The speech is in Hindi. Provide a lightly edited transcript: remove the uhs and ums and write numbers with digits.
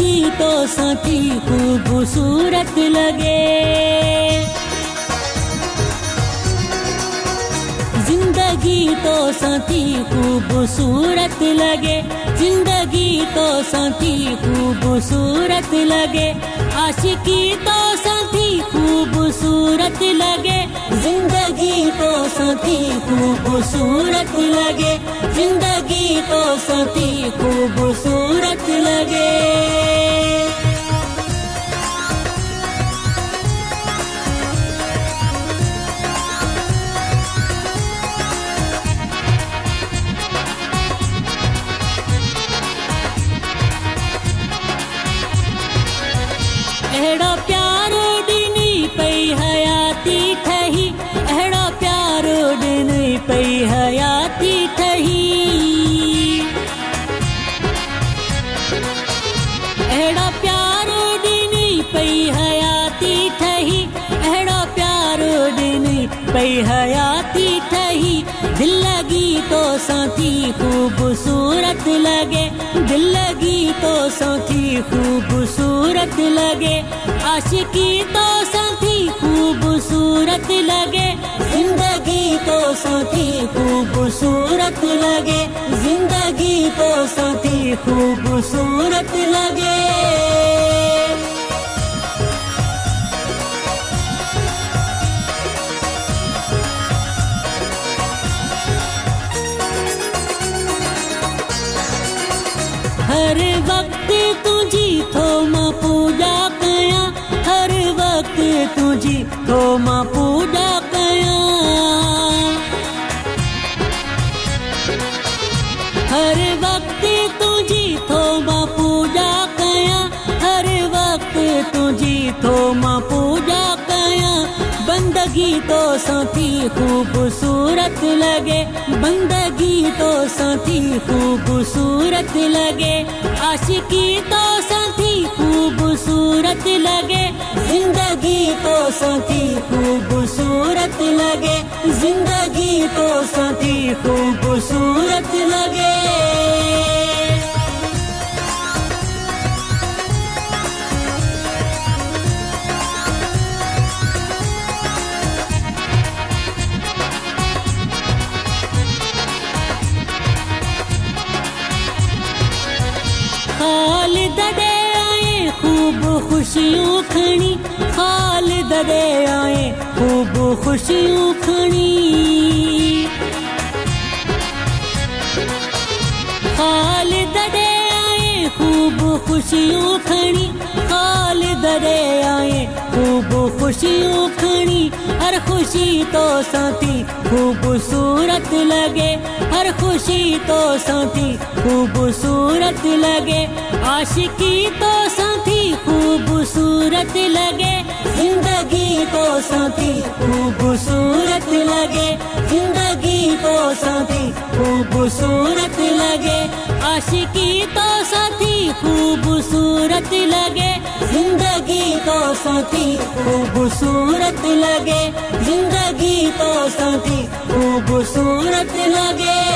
जिंदगी तो सची खूबसूरत लगे। जिंदगी तो सची खूबसूरत लगे। जिंदगी तो सची खूबसूरत लगे। आशिकी तो सची खूबसूरत लगे। जिंदगी तो सती खूबसूरत लगे। जिंदगी तो सती खूबसूरत लगे। एड़ा प्यार दिनी पई हयाती ठही। एड़ा प्यार दिनी पई हयाती ठही। एड़ा प्यार दिनी पई हयाती ठही। एड़ा प्यार दिनी पई हयाती ठही। दिल लगी तो साथी खूबसूरत लगे। दिल लगी तो साथी खूबसूरत लगे। आशिकी तो साथी खूबसूरत लगे। जिंदगी तो साथी खूबसूरत लगे। जिंदगी तो साथी खूबसूरत लगे। हर वक्त तुझी तो मां पूजा कया। हर वक्त तुझी तो मां पूजा कया। हर वक्त तुझी तो मां पूजा कया। हर वक्त तुझी तो मां पूजा कया। बंदगी तो साथी खूबसूरत लगे। बंदगी तो साथी खूबसूरत लगे। आशिकी तो साथी खूबसूरत लगे। जिंदगी तो साथी खूबसूरत लगे। जिंदगी तो साथी खूबसूरत लगे। खालिद दे आए खूब खुशियों खणी। खालिद दे आए खूब खुशियों खणी। खालिद दे आए खूब खुशियों खणी। खालिद दे आए खूब खुशियों खणी। हर खुशी तो साथी खूबसूरत लगे। हर खुशी तो साथी खूबसूरत लगे। आशिकी तो साथी खूबसूरत लगे। जिंदगी तो साथी खूबसूरत लगे। जिंदगी तो साथी खूबसूरत लगे। आशिकी तो साथी खूबसूरत लगे। जिंदगी तो साथी खूबसूरत लगे। जिंदगी तो साथी खूबसूरत लगे।